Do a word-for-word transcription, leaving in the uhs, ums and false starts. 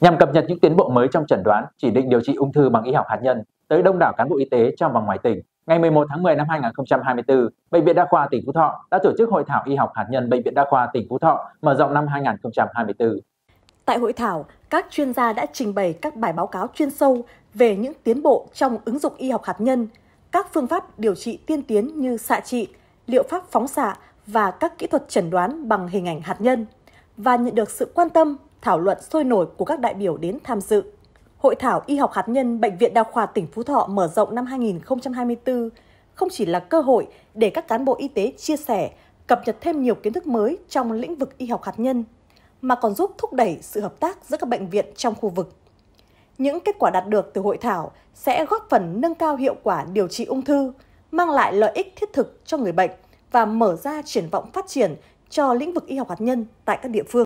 nhằm cập nhật những tiến bộ mới trong chẩn đoán, chỉ định điều trị ung thư bằng y học hạt nhân tới đông đảo cán bộ y tế trong và ngoài tỉnh. Ngày mười một tháng mười năm hai nghìn không trăm hai mươi tư, Bệnh viện Đa khoa tỉnh Phú Thọ đã tổ chức hội thảo y học hạt nhân Bệnh viện Đa khoa tỉnh Phú Thọ mở rộng năm hai nghìn không trăm hai mươi tư. Tại hội thảo, các chuyên gia đã trình bày các bài báo cáo chuyên sâu về những tiến bộ trong ứng dụng y học hạt nhân, các phương pháp điều trị tiên tiến như xạ trị, liệu pháp phóng xạ và các kỹ thuật chẩn đoán bằng hình ảnh hạt nhân, và nhận được sự quan tâm, thảo luận sôi nổi của các đại biểu đến tham dự. Hội thảo Y học hạt nhân Bệnh viện Đa khoa tỉnh Phú Thọ mở rộng năm hai nghìn không trăm hai mươi tư không chỉ là cơ hội để các cán bộ y tế chia sẻ, cập nhật thêm nhiều kiến thức mới trong lĩnh vực y học hạt nhân, mà còn giúp thúc đẩy sự hợp tác giữa các bệnh viện trong khu vực. Những kết quả đạt được từ hội thảo sẽ góp phần nâng cao hiệu quả điều trị ung thư, mang lại lợi ích thiết thực cho người bệnh và mở ra triển vọng phát triển cho lĩnh vực y học hạt nhân tại các địa phương.